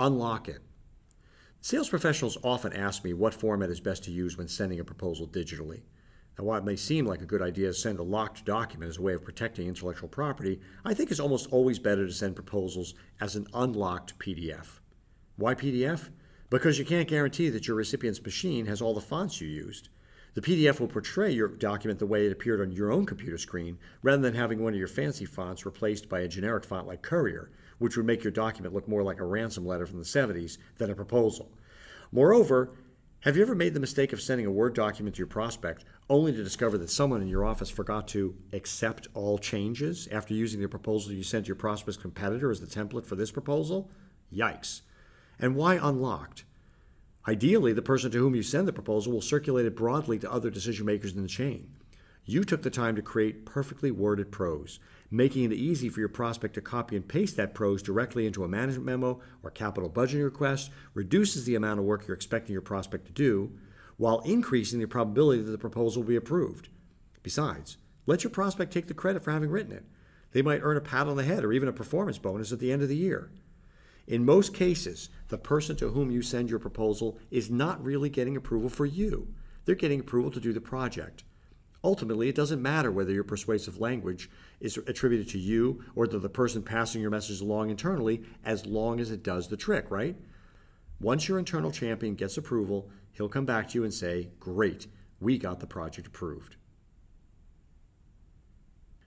Unlock it. Sales professionals often ask me what format is best to use when sending a proposal digitally. Now, while it may seem like a good idea to send a locked document as a way of protecting intellectual property, I think it's almost always better to send proposals as an unlocked PDF. Why PDF? Because you can't guarantee that your recipient's machine has all the fonts you used. The PDF will portray your document the way it appeared on your own computer screen, rather than having one of your fancy fonts replaced by a generic font like Courier, which would make your document look more like a ransom letter from the 70s than a proposal. Moreover, have you ever made the mistake of sending a Word document to your prospect only to discover that someone in your office forgot to accept all changes after using the proposal you sent to your prospect's competitor as the template for this proposal? Yikes. And why unlocked? Ideally, the person to whom you send the proposal will circulate it broadly to other decision makers in the chain. You took the time to create perfectly worded prose, making it easy for your prospect to copy and paste that prose directly into a management memo or capital budgeting request, reduces the amount of work you're expecting your prospect to do, while increasing the probability that the proposal will be approved. Besides, let your prospect take the credit for having written it. They might earn a pat on the head or even a performance bonus at the end of the year. In most cases, the person to whom you send your proposal is not really getting approval for you. They're getting approval to do the project. Ultimately, it doesn't matter whether your persuasive language is attributed to you or to the person passing your message along internally, as long as it does the trick, right? Once your internal champion gets approval, he'll come back to you and say, "Great, we got the project approved."